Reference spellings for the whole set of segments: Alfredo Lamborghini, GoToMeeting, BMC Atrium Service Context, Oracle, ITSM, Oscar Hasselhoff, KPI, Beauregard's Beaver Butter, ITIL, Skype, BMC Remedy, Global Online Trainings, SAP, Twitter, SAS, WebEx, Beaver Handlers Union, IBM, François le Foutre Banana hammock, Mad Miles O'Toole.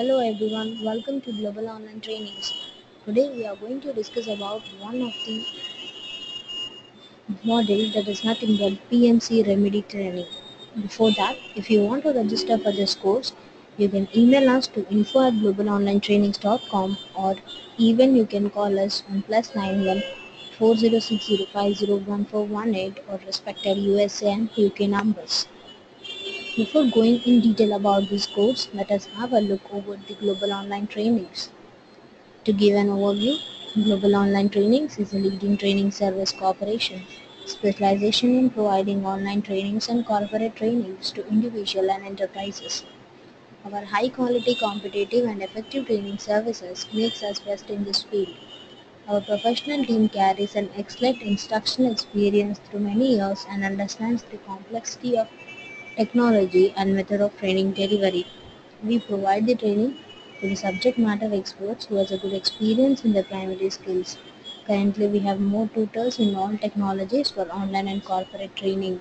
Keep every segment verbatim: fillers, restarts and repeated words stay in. Hello everyone, welcome to Global Online Trainings. Today we are going to discuss about one of the module that is nothing but B M C Remedy training. Before that, if you want to register for this course, you can email us to info at global online trainings dot com or even you can call us on plus nine one four zero six zero five zero one four one eight or respective U S A and U K numbers. Before going in detail about this course, let us have a look over the Global Online Trainings. To give an overview, Global Online Trainings is a leading training service corporation, specialization in providing online trainings and corporate trainings to individual and enterprises. Our high-quality, competitive and effective training services makes us best in this field. Our professional team carries an excellent instructional experience through many years and understands the complexity of technology and method of training delivery. We provide the training to the subject matter experts who has a good experience in their primary skills. Currently, we have more tutors in all technologies for online and corporate training.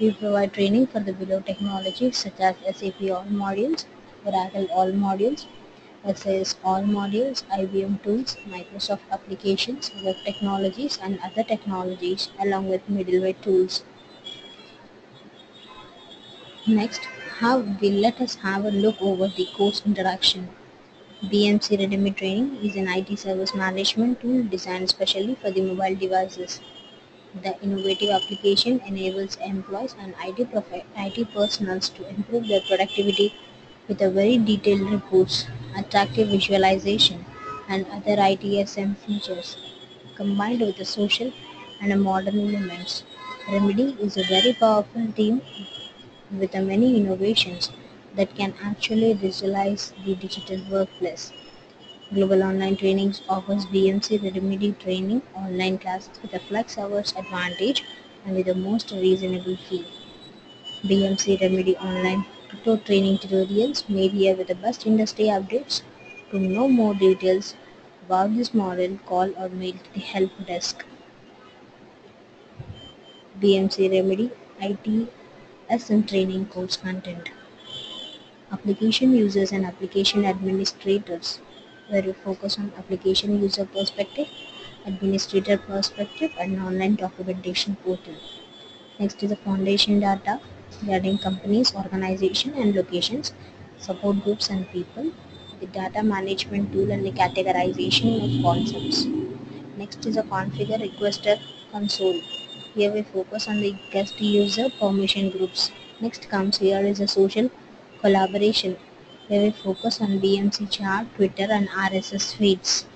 We provide training for the below technologies such as S A P all modules, Oracle all modules, S A S all modules, I B M tools, Microsoft applications, web technologies and other technologies along with middleware tools. Next, how we let us have a look over the course introduction. B M C Remedy training is an I T service management tool designed specially for the mobile devices. The innovative application enables employees and I T, prof I T personals to improve their productivity with a very detailed reports, attractive visualization and other I T S M features combined with the social and a modern elements. Remedy is a very powerful team with the many innovations that can actually visualize the digital workplace. Global Online Trainings offers B M C Remedy training online classes with a flex hours advantage and with the most reasonable fee. B M C Remedy online tutor training tutorials made here with the best industry updates. To know more details about this model, call or mail to the help desk. B M C Remedy I T S M training course content. Application users and application administrators, where we focus on application user perspective, administrator perspective and online documentation portal. Next is the foundation data regarding companies, organization and locations, support groups and people, the data management tool and the categorization of concepts. Next is a configure requester console. Here we focus on the guest user permission groups. Next comes here is a social collaboration, where we focus on B M C chat, Twitter and R S S feeds.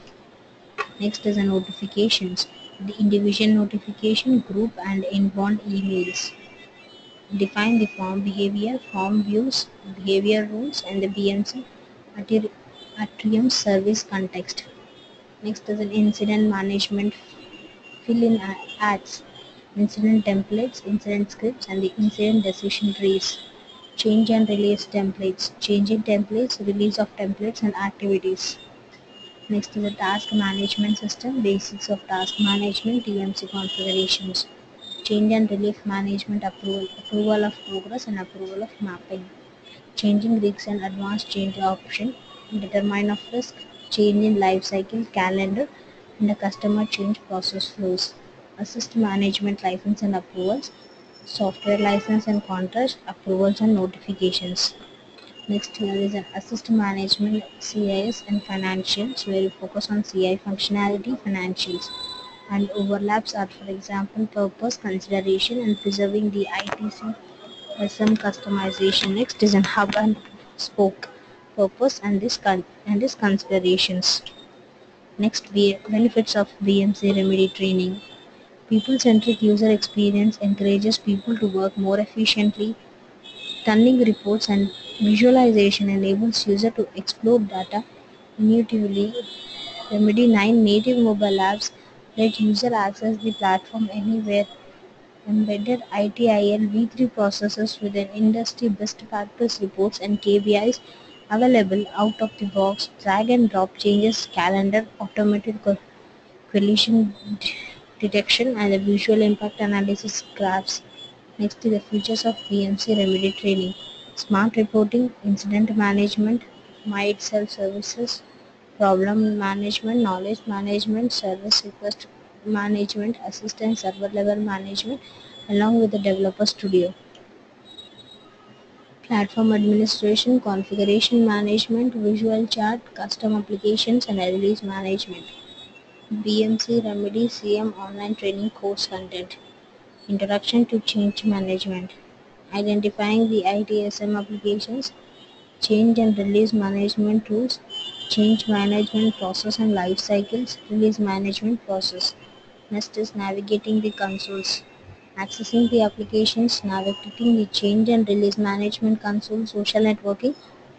Next is a notifications, the individual notification, group and inbound emails. Define the form behavior, form views, behavior rules and the B M C Atrium Service Context. Next is an incident management, fill in ads, incident templates, incident scripts and the incident decision trees. Change and release templates, changing templates, release of templates and activities. Next is the task management system, basics of task management, T M C configurations, change and relief management, approval, approval of progress and approval of mapping, changing risks and advanced change option, determine of risk, change in lifecycle calendar and the customer change process flows, assist management license and approvals, software license and contract approvals and notifications. Next here is an assist management, C I S and financials, where we focus on C I functionality, financials and overlaps are for example purpose, consideration and preserving the I T C S M customization. Next is an hub and spoke, purpose and this con and this considerations. Next, benefits of B M C Remedy training. People-centric user experience encourages people to work more efficiently. Stunning reports and visualization enables user to explore data intuitively. Remedy nine native mobile apps let user access the platform anywhere. Embedded I T I L V three processes with an industry best practice reports and K P Is available out of the box. Drag and drop changes, calendar, automated collision detection and the visual impact analysis graphs. Next is the features of B M C Remedy training. Smart reporting, incident management, MyIT self-services, problem management, knowledge management, service request management, assistant server level management, along with the developer studio. Platform administration, configuration management, visual chart, custom applications, and release management. B M C Remedy C M online training course content. Introduction to change management. Identifying the I T S M applications, change and release management tools, change management process and life cycles, release management process. Next is navigating the consoles. Accessing the applications, navigating the change and release management console, social networking,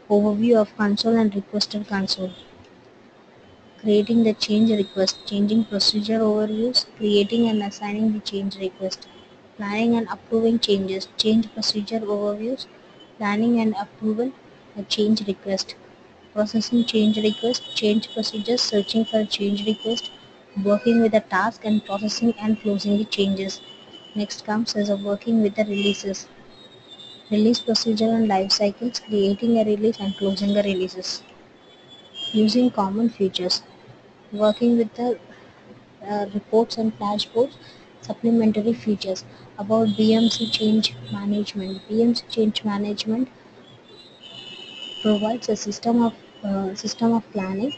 overview of console and requested console. Creating the change request, changing procedure overviews, creating and assigning the change request. Planning and approving changes, change procedure overviews, planning and approval of change request. Processing change request, change procedures, searching for change request, working with a task and processing and closing the changes. Next comes as a working with the releases. Release procedure and life cycles, creating a release and closing the releases. Using common features, working with the uh, reports and dashboards, supplementary features. About B M C change management. B M C change management provides a system of uh, system of planning,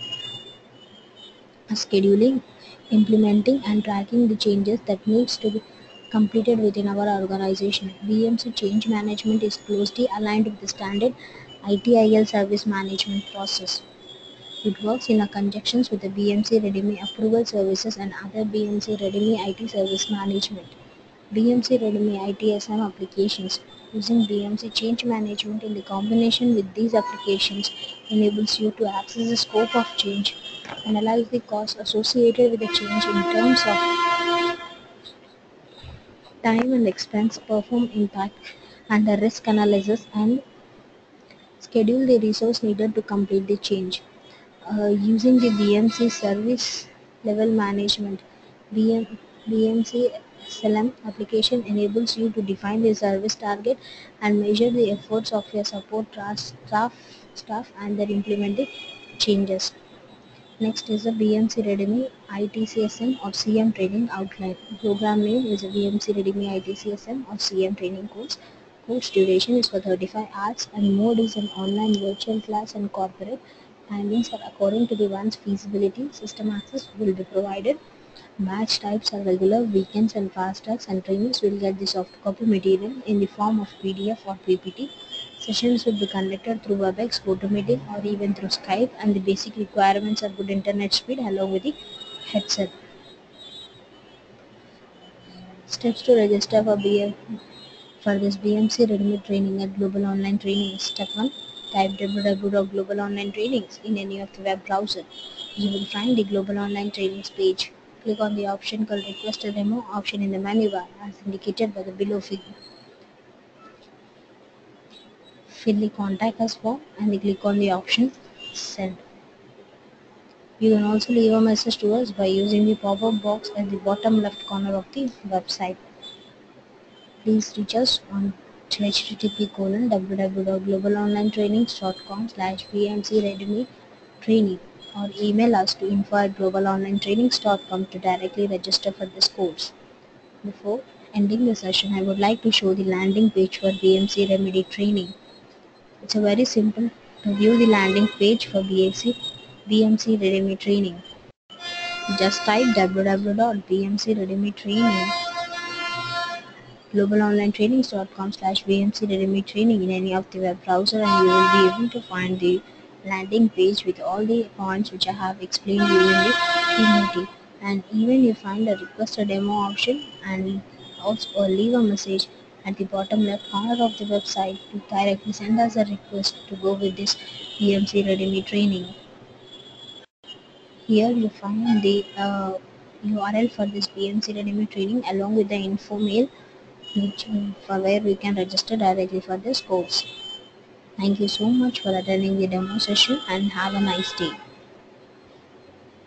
scheduling, implementing and tracking the changes that needs to be completed within our organization. B M C change management is closely aligned with the standard I T I L service management process. It works in a conjunction with the B M C Redmi approval services and other B M C Redmi I T service management. B M C Redmi I T S M applications. Using B M C change management in the combination with these applications enables you to access the scope of change, analyze the costs associated with the change in terms of time and expense, perform impact and the risk analysis, and schedule the resource needed to complete the change. Uh, using the B M C service level management, B M, B M C S L M application enables you to define the service target and measure the efforts of your support staff, staff and their implementing changes. Next is the B M C Redmi I T C S M or C M Training Outline. Program name is a B M C Redmi I T C S M or C M Training Course. Course duration is for thirty-five hours and mode is an online virtual class and corporate. Timings are according to the one's feasibility. System access will be provided. Batch types are regular, weekends and fast tracks, and trainees will get the soft copy material in the form of P D F or P P T. Sessions will be conducted through WebEx, GoToMeeting or even through Skype, and the basic requirements are good internet speed along with the headset. Steps to register for, B M, for this B M C Redmi training at Global Online Trainings. Step one. Type w w w dot global online trainings in any of the web browser. You will find the Global Online Trainings page. Click on the option called Request a Demo option in the menu bar as indicated by the below figure. Fill the contact us form and click on the option Send. You can also leave a message to us by using the pop-up box at the bottom left corner of the website. Please reach us on h t t p colon slash w w w dot global online trainings dot com slash B M C Redmi training. Or email us to info at global online trainings dot com to directly register for this course. Before ending the session, I would like to show the landing page for B M C Remedy training. It's a very simple to view the landing page for B M C Redmi training. Just type w w w dot B M C Redmi training global online trainings dot com slash B M C Redmi training in any of the web browser, and you will be able to find the landing page with all the points which I have explained during the P P T. And even you find a request a demo option and also or leave a message at the bottom left corner of the website to directly send us a request to go with this B M C Redmi training. Here you find the uh, U R L for this B M C Redmi training along with the info mail which, for where we can register directly for this course. Thank you so much for attending the demo session and have a nice day.